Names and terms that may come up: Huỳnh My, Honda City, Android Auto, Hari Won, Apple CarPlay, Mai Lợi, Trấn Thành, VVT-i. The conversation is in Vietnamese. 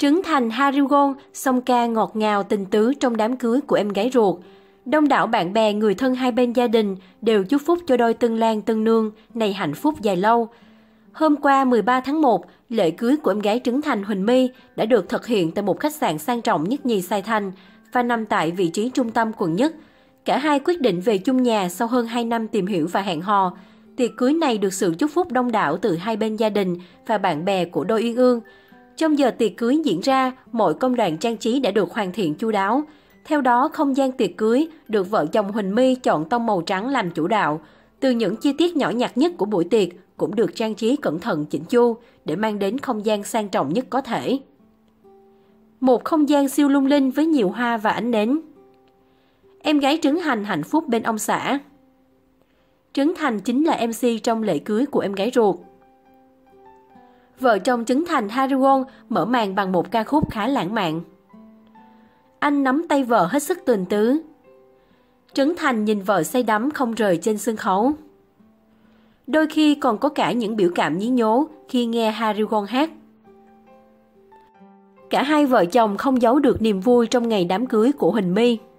Trấn Thành, Hari Won song ca ngọt ngào tình tứ trong đám cưới của em gái ruột. Đông đảo bạn bè, người thân hai bên gia đình đều chúc phúc cho đôi Tân Lang Tân Nương này hạnh phúc dài lâu. Hôm qua 13 tháng 1, lễ cưới của em gái Trấn Thành, Huỳnh My đã được thực hiện tại một khách sạn sang trọng nhất nhì Sài Thành và nằm tại vị trí trung tâm quận nhất. Cả hai quyết định về chung nhà sau hơn 2 năm tìm hiểu và hẹn hò. Tiệc cưới này được sự chúc phúc đông đảo từ hai bên gia đình và bạn bè của đôi uyên ương. Trong giờ tiệc cưới diễn ra, mọi công đoạn trang trí đã được hoàn thiện chu đáo. Theo đó, không gian tiệc cưới được vợ chồng Huỳnh My chọn tông màu trắng làm chủ đạo. Từ những chi tiết nhỏ nhặt nhất của buổi tiệc cũng được trang trí cẩn thận chỉnh chu để mang đến không gian sang trọng nhất có thể. Một không gian siêu lung linh với nhiều hoa và ánh nến. Em gái Trấn Thành hạnh phúc bên ông xã. Trấn Thành chính là MC trong lễ cưới của em gái ruột. Vợ chồng Trấn Thành, Hari Won mở màn bằng một ca khúc khá lãng mạn. Anh nắm tay vợ hết sức tình tứ. Trấn Thành nhìn vợ say đắm không rời trên sân khấu. Đôi khi còn có cả những biểu cảm nhí nhố khi nghe Hari Won hát. Cả hai vợ chồng không giấu được niềm vui trong ngày đám cưới của Huỳnh My.